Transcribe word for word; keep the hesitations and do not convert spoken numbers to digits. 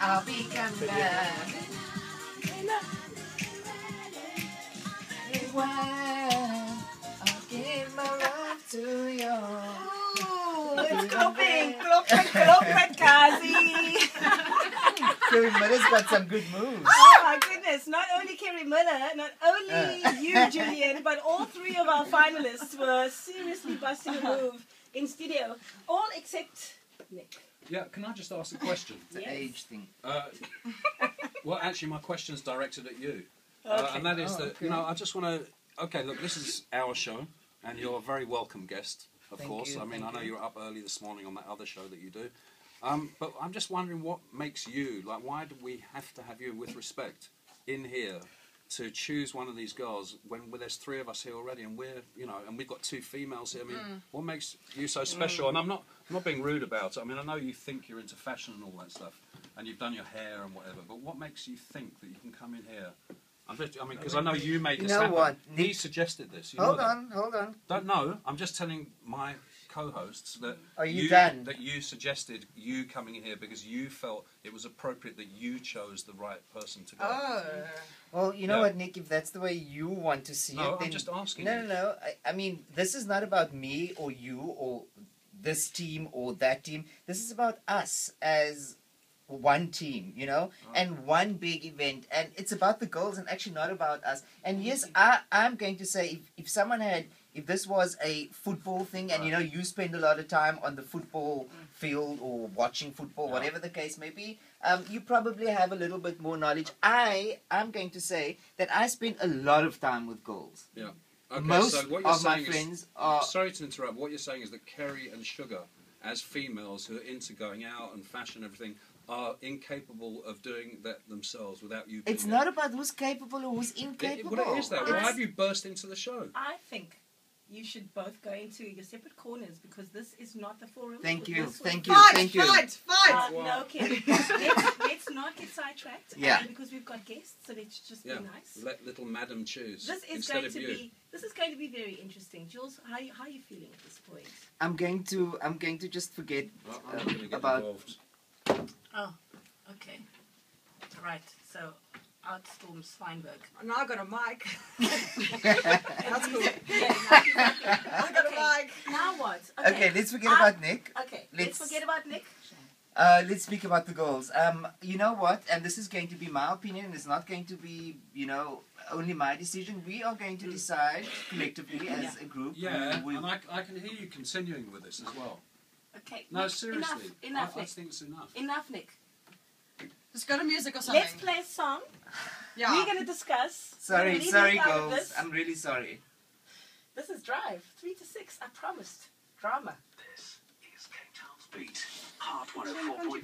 I'll be coming back. Anyway, I'll give my love to you. Ooh, let's go big. Clopra, clopra, Kazi. Kerry Miller's got some good moves. Oh my goodness, not only Kerry Miller, not only uh. you, Julian, but all three of our finalists were seriously busting a move in studio, all except Nick. Yeah, can I just ask a question? It's an yes. age thing. Uh, well, actually, my question's directed at you. Okay. Uh, and that is oh, that, okay. you know, I just want to, okay, look, this is our show, and you're a very welcome guest, of thank course. You, I mean, I know you were up early this morning on that other show that you do. Um, but I'm just wondering what makes you, like, why do we have to have you, with respect, in here to choose one of these girls when well, there's three of us here already, and we're, you know, and we've got two females here. I mean, mm. what makes you so special? Mm. And I'm not, I'm not being rude about it. I mean, I know you think you're into fashion and all that stuff, and you've done your hair and whatever. But what makes you think that you can come in here? I'm just, I mean, because I know you made this you know happen. What? He suggested this. You hold on, that. hold on. Don't know. I'm just telling my co-hosts that Are you, you done? that you suggested you coming in here because you felt it was appropriate that you chose the right person to go. Oh, well, you know yeah. what, Nick? If that's the way you want to see no, it, then I'm just asking. No, no, no. I, I mean, this is not about me or you or this team or that team. This is about us as one team, you know, oh. and one big event, and it's about the girls and actually not about us. And yes, I, I'm going to say if, if someone had, if this was a football thing and, you know, you spend a lot of time on the football field or watching football, yeah. whatever the case may be, um, you probably have a little bit more knowledge. I, I'm going to say that I spend a lot of time with girls. Yeah. Okay, Most so what you're of saying my friends is, are... Sorry to interrupt. What you're saying is that Kerry and Sugar, as females who are into going out and fashion and everything, are incapable of doing that themselves without you being It's there. not about who's capable or who's incapable. It, it, well, it is that. Why have you burst into the show? I think you should both go into your separate corners because this is not the forum. Thank you, thank you, fight, thank you. Fight, fight, fight! Uh, no, okay. let's, let's not get sidetracked yeah. because we've got guests, so let's just yeah. be nice. Let little madam choose this is instead going of to you. Be, this is going to be very interesting. Jules, how, how are you feeling at this point? I'm going to, I'm going to just forget well, I'm uh, gonna get about... involved. Oh, okay. Right, so Art Storms Feinberg. Now I got a mic. That's cool. Yeah, I got okay. a mic. Now what? Okay, okay let's forget um, about Nick. Okay, let's, let's forget about Nick. Uh, let's speak about the girls. Um, you know what? And this is going to be my opinion. It's not going to be, you know, only my decision. We are going to decide collectively as yeah. a group. Yeah, we, and I, I can hear you continuing with this as well. Okay. No, Nick, seriously. Enough, enough, I, Nick. I think it's enough. Enough, Nick. Let's go to music or something. Let's play a song. Yeah. We're going to discuss. Sorry, sorry, girls. I'm really sorry. This is Drive. Three to six. I promised. Drama. This is Cape Town's Beat. Heart one oh four point nine.